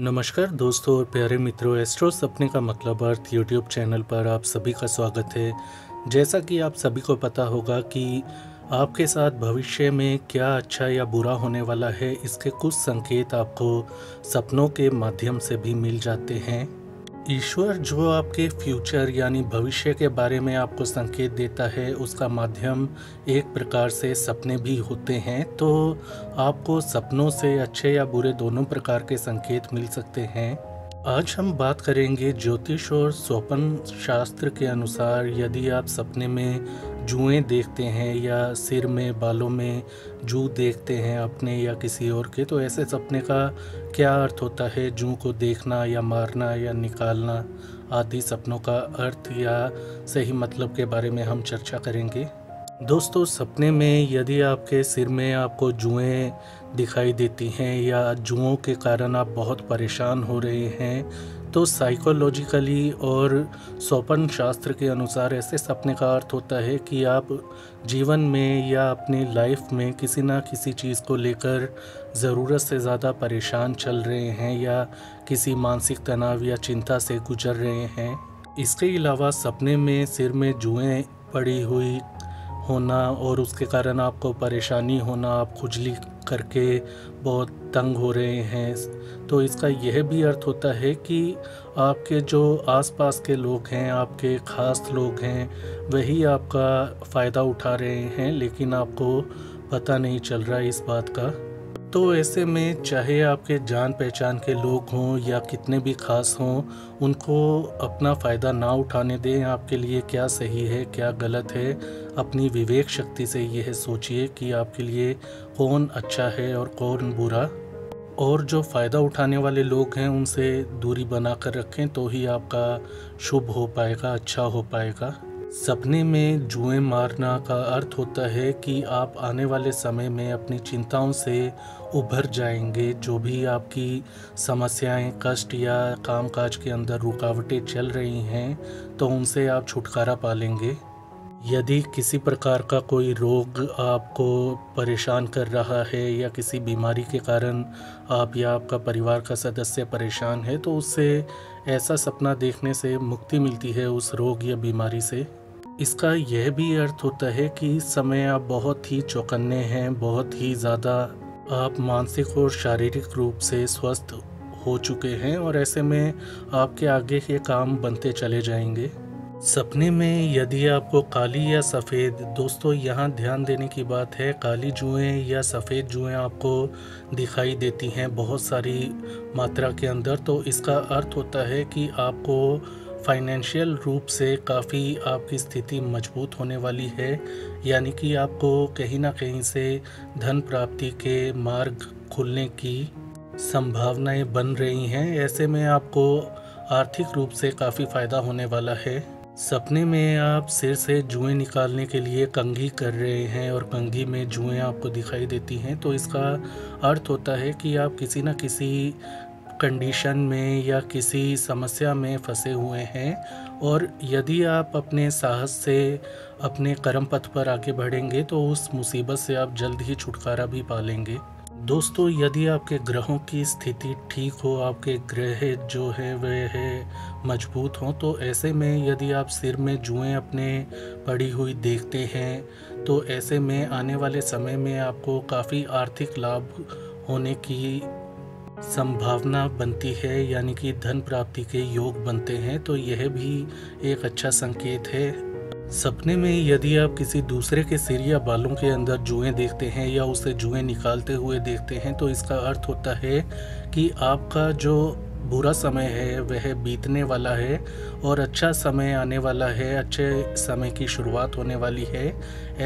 नमस्कार दोस्तों और प्यारे मित्रों, एस्ट्रो सपने का मतलब अर्थ यूट्यूब चैनल पर आप सभी का स्वागत है। जैसा कि आप सभी को पता होगा कि आपके साथ भविष्य में क्या अच्छा या बुरा होने वाला है, इसके कुछ संकेत आपको सपनों के माध्यम से भी मिल जाते हैं। ईश्वर जो आपके फ्यूचर यानी भविष्य के बारे में आपको संकेत देता है, उसका माध्यम एक प्रकार से सपने भी होते हैं। तो आपको सपनों से अच्छे या बुरे दोनों प्रकार के संकेत मिल सकते हैं। आज हम बात करेंगे ज्योतिष और स्वप्न शास्त्र के अनुसार यदि आप सपने में जुएं देखते हैं या सिर में बालों में जू देखते हैं अपने या किसी और के, तो ऐसे सपने का क्या अर्थ होता है। जू को देखना या मारना या निकालना आदि सपनों का अर्थ या सही मतलब के बारे में हम चर्चा करेंगे। दोस्तों, सपने में यदि आपके सिर में आपको जुएं दिखाई देती हैं या जुओं के कारण आप बहुत परेशान हो रहे हैं, तो साइकोलॉजिकली और स्वप्न शास्त्र के अनुसार ऐसे सपने का अर्थ होता है कि आप जीवन में या अपनी लाइफ में किसी ना किसी चीज़ को लेकर ज़रूरत से ज़्यादा परेशान चल रहे हैं या किसी मानसिक तनाव या चिंता से गुजर रहे हैं। इसके अलावा सपने में सिर में जुएं पड़ी हुई होना और उसके कारण आपको परेशानी होना, आप खुजली करके बहुत तंग हो रहे हैं, तो इसका यह भी अर्थ होता है कि आपके जो आसपास के लोग हैं, आपके ख़ास लोग हैं, वही आपका फ़ायदा उठा रहे हैं, लेकिन आपको पता नहीं चल रहा इस बात का। तो ऐसे में चाहे आपके जान पहचान के लोग हों या कितने भी खास हों, उनको अपना फ़ायदा ना उठाने दें। आपके लिए क्या सही है क्या गलत है, अपनी विवेक शक्ति से यह सोचिए कि आपके लिए कौन अच्छा है और कौन बुरा, और जो फ़ायदा उठाने वाले लोग हैं उनसे दूरी बना कर रखें, तो ही आपका शुभ हो पाएगा, अच्छा हो पाएगा। सपने में जुएं मारना का अर्थ होता है कि आप आने वाले समय में अपनी चिंताओं से उभर जाएंगे। जो भी आपकी समस्याएं, कष्ट या कामकाज के अंदर रुकावटें चल रही हैं, तो उनसे आप छुटकारा पा लेंगे। यदि किसी प्रकार का कोई रोग आपको परेशान कर रहा है या किसी बीमारी के कारण आप या आपका परिवार का सदस्य परेशान है, तो उससे ऐसा सपना देखने से मुक्ति मिलती है उस रोग या बीमारी से। इसका यह भी अर्थ होता है कि इस समय आप बहुत ही चौकन्ने हैं, बहुत ही ज़्यादा आप मानसिक और शारीरिक रूप से स्वस्थ हो चुके हैं और ऐसे में आपके आगे के काम बनते चले जाएंगे। सपने में यदि आपको काली या सफ़ेद, दोस्तों यहाँ ध्यान देने की बात है, काली जुएं या सफ़ेद जुएं आपको दिखाई देती हैं बहुत सारी मात्रा के अंदर, तो इसका अर्थ होता है कि आपको फाइनेंशियल रूप से काफ़ी आपकी स्थिति मजबूत होने वाली है, यानी कि आपको कहीं ना कहीं से धन प्राप्ति के मार्ग खुलने की संभावनाएं बन रही हैं। ऐसे में आपको आर्थिक रूप से काफ़ी फ़ायदा होने वाला है। सपने में आप सिर से जुएं निकालने के लिए कंघी कर रहे हैं और कंघी में जुएं आपको दिखाई देती हैं, तो इसका अर्थ होता है कि आप किसी न किसी कंडीशन में या किसी समस्या में फंसे हुए हैं, और यदि आप अपने साहस से अपने कर्म पथ पर आगे बढ़ेंगे तो उस मुसीबत से आप जल्द ही छुटकारा भी पा लेंगे। दोस्तों, यदि आपके ग्रहों की स्थिति ठीक हो, आपके ग्रह जो है वह है मजबूत हों, तो ऐसे में यदि आप सिर में जुएं अपने पड़ी हुई देखते हैं, तो ऐसे में आने वाले समय में आपको काफ़ी आर्थिक लाभ होने की संभावना बनती है, यानी कि धन प्राप्ति के योग बनते हैं, तो यह भी एक अच्छा संकेत है। सपने में यदि आप किसी दूसरे के सिर या बालों के अंदर जुएं देखते हैं या उसे जुएं निकालते हुए देखते हैं, तो इसका अर्थ होता है कि आपका जो बुरा समय है वह बीतने वाला है और अच्छा समय आने वाला है, अच्छे समय की शुरुआत होने वाली है।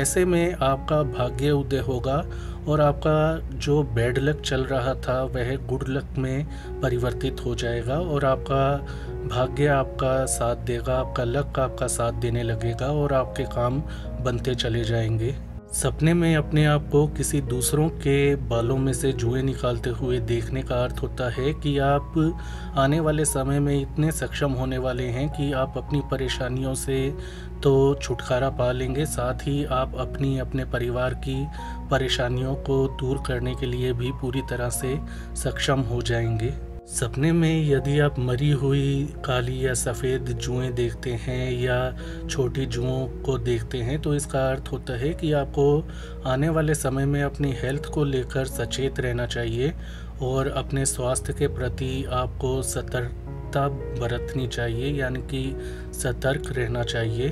ऐसे में आपका भाग्य उदय होगा और आपका जो बैड लक चल रहा था वह गुड लक में परिवर्तित हो जाएगा, और आपका भाग्य आपका साथ देगा, आपका लक आपका साथ देने लगेगा और आपके काम बनते चले जाएंगे। सपने में अपने आप को किसी दूसरों के बालों में से जुएं निकालते हुए देखने का अर्थ होता है कि आप आने वाले समय में इतने सक्षम होने वाले हैं कि आप अपनी परेशानियों से तो छुटकारा पा लेंगे, साथ ही आप अपनी अपने परिवार की परेशानियों को दूर करने के लिए भी पूरी तरह से सक्षम हो जाएंगे। सपने में यदि आप मरी हुई काली या सफ़ेद जुएं देखते हैं या छोटी जुओं को देखते हैं तो इसका अर्थ होता है कि आपको आने वाले समय में अपनी हेल्थ को लेकर सचेत रहना चाहिए और अपने स्वास्थ्य के प्रति आपको सतर्कता बरतनी चाहिए, यानी कि सतर्क रहना चाहिए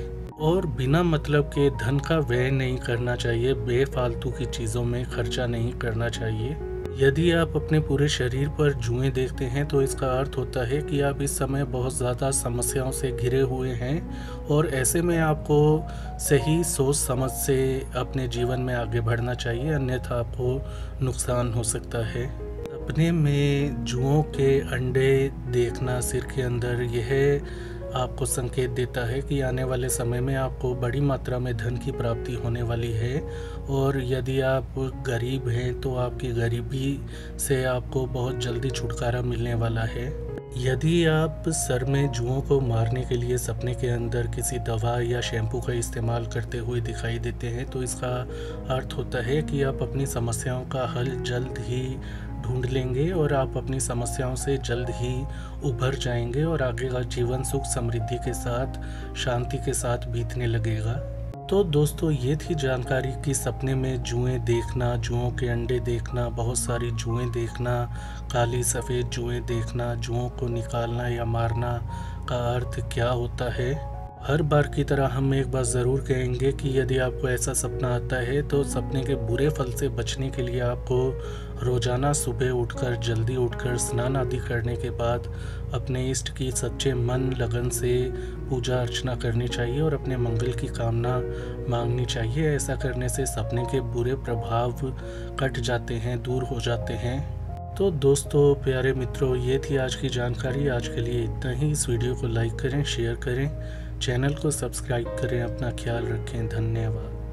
और बिना मतलब के धन का व्यय नहीं करना चाहिए, बेफालतू की चीज़ों में खर्चा नहीं करना चाहिए। यदि आप अपने पूरे शरीर पर जुएं देखते हैं तो इसका अर्थ होता है कि आप इस समय बहुत ज़्यादा समस्याओं से घिरे हुए हैं और ऐसे में आपको सही सोच समझ से अपने जीवन में आगे बढ़ना चाहिए, अन्यथा आपको नुकसान हो सकता है। सपने में जुओं के अंडे देखना सिर के अंदर, यह आपको संकेत देता है कि आने वाले समय में आपको बड़ी मात्रा में धन की प्राप्ति होने वाली है और यदि आप गरीब हैं तो आपकी गरीबी से आपको बहुत जल्दी छुटकारा मिलने वाला है। यदि आप सर में जुओं को मारने के लिए सपने के अंदर किसी दवा या शैम्पू का इस्तेमाल करते हुए दिखाई देते हैं तो इसका अर्थ होता है कि आप अपनी समस्याओं का हल जल्द ही ढूंढ लेंगे और आप अपनी समस्याओं से जल्द ही उभर जाएंगे और आगे का जीवन सुख समृद्धि के साथ, शांति के साथ बीतने लगेगा। तो दोस्तों, ये थी जानकारी कि सपने में जुएं देखना, जुओं के अंडे देखना, बहुत सारी जुएं देखना, काली सफ़ेद जुएं देखना, जुओं को निकालना या मारना का अर्थ क्या होता है। हर बार की तरह हम एक बार ज़रूर कहेंगे कि यदि आपको ऐसा सपना आता है तो सपने के बुरे फल से बचने के लिए आपको रोज़ाना सुबह उठकर, जल्दी उठकर, स्नान आदि करने के बाद अपने इष्ट की सच्चे मन लगन से पूजा अर्चना करनी चाहिए और अपने मंगल की कामना मांगनी चाहिए। ऐसा करने से सपने के बुरे प्रभाव कट जाते हैं, दूर हो जाते हैं। तो दोस्तों, प्यारे मित्रों, ये थी आज की जानकारी। आज के लिए इतना ही। इस वीडियो को लाइक करें, शेयर करें, चैनल को सब्सक्राइब करें। अपना ख्याल रखें। धन्यवाद।